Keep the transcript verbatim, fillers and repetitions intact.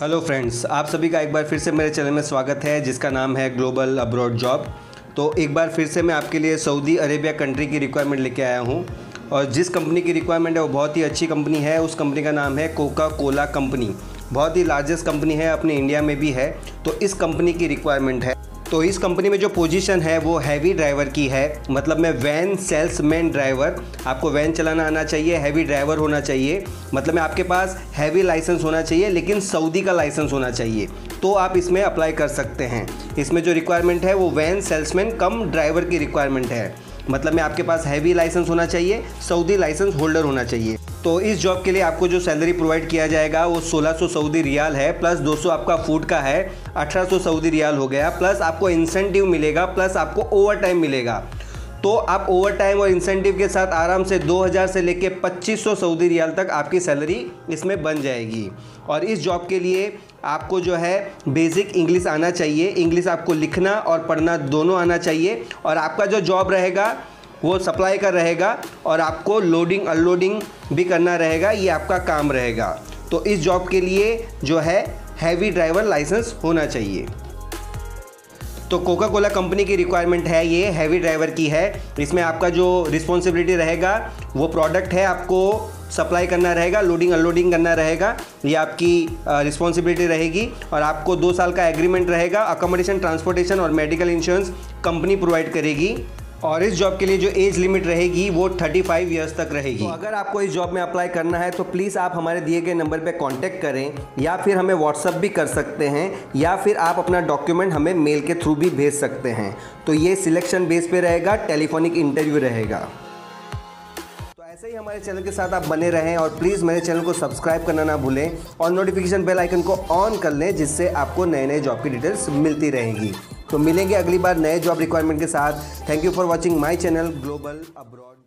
Hello friends, आप सभी का एक बार फिर से मेरे चैनल में स्वागत है जिसका नाम है ग्लोबल अब्रॉड जॉब। तो एक बार फिर से मैं आपके लिए सऊदी अरेबिया कंट्री की रिक्वायरमेंट लेके आया हूँ और जिस कंपनी की रिक्वायरमेंट है वो बहुत ही अच्छी कंपनी है। उस कंपनी का नाम है कोका कोला कंपनी। बहुत ही लार्जेस्ट कंपनी है, अपने इंडिया में भी है। तो इस कंपनी की रिक्वायरमेंट है, तो इस कंपनी में जो पोजीशन है वो हैवी ड्राइवर की है, मतलब मैं वैन सेल्समैन ड्राइवर। आपको वैन चलाना आना चाहिए, हैवी ड्राइवर होना चाहिए, मतलब मैं आपके पास हैवी लाइसेंस होना चाहिए लेकिन सऊदी का लाइसेंस होना चाहिए, तो आप इसमें अप्लाई कर सकते हैं। इसमें जो रिक्वायरमेंट है वो वैन सेल्समैन कम ड्राइवर की रिक्वायरमेंट है, मतलब मैं आपके पास हैवी लाइसेंस होना चाहिए, सऊदी लाइसेंस होल्डर होना चाहिए। तो इस जॉब के लिए आपको जो सैलरी प्रोवाइड किया जाएगा वो सोलह सौ सऊदी रियाल है, प्लस दो सौ आपका फूड का है, अठारह सौ सऊदी रियाल हो गया, प्लस आपको इंसेंटिव मिलेगा, प्लस आपको ओवर टाइम मिलेगा। तो आप ओवर टाइम और इंसेंटिव के साथ आराम से दो हज़ार से लेके पच्चीस सौ सऊदी रियाल तक आपकी सैलरी इसमें बन जाएगी। और इस जॉब के लिए आपको जो है बेसिक इंग्लिश आना चाहिए, इंग्लिश आपको लिखना और पढ़ना दोनों आना चाहिए। और आपका जो जॉब रहेगा वो सप्लाई का रहेगा और आपको लोडिंग अनलोडिंग भी करना रहेगा, ये आपका काम रहेगा। तो इस जॉब के लिए जो है हैवी ड्राइवर लाइसेंस होना चाहिए। तो कोका कोला कंपनी की रिक्वायरमेंट है, ये हैवी ड्राइवर की है। इसमें आपका जो रिस्पॉन्सिबिलिटी रहेगा वो प्रोडक्ट है, आपको सप्लाई करना रहेगा, लोडिंग अनलोडिंग करना रहेगा, ये आपकी रिस्पॉन्सिबिलिटी रहेगी। और आपको दो साल का एग्रीमेंट रहेगा, अकोमोडेशन ट्रांसपोर्टेशन और मेडिकल इंश्योरेंस कंपनी प्रोवाइड करेगी। और इस जॉब के लिए जो एज लिमिट रहेगी वो पैंतीस इयर्स तक रहेगी। तो अगर आपको इस जॉब में अप्लाई करना है तो प्लीज़ आप हमारे दिए गए नंबर पे कांटेक्ट करें या फिर हमें व्हाट्सअप भी कर सकते हैं या फिर आप अपना डॉक्यूमेंट हमें मेल के थ्रू भी भेज सकते हैं। तो ये सिलेक्शन बेस पे रहेगा, टेलीफोनिक इंटरव्यू रहेगा। तो ऐसे ही हमारे चैनल के साथ आप बने रहें और प्लीज़ मेरे चैनल को सब्सक्राइब करना ना भूलें और नोटिफिकेशन बेल आइकन को ऑन कर लें, जिससे आपको नए नए जॉब की डिटेल्स मिलती रहेंगी। तो मिलेंगे अगली बार नए जॉब रिक्वायरमेंट के साथ। Thank you for watching my channel global abroad.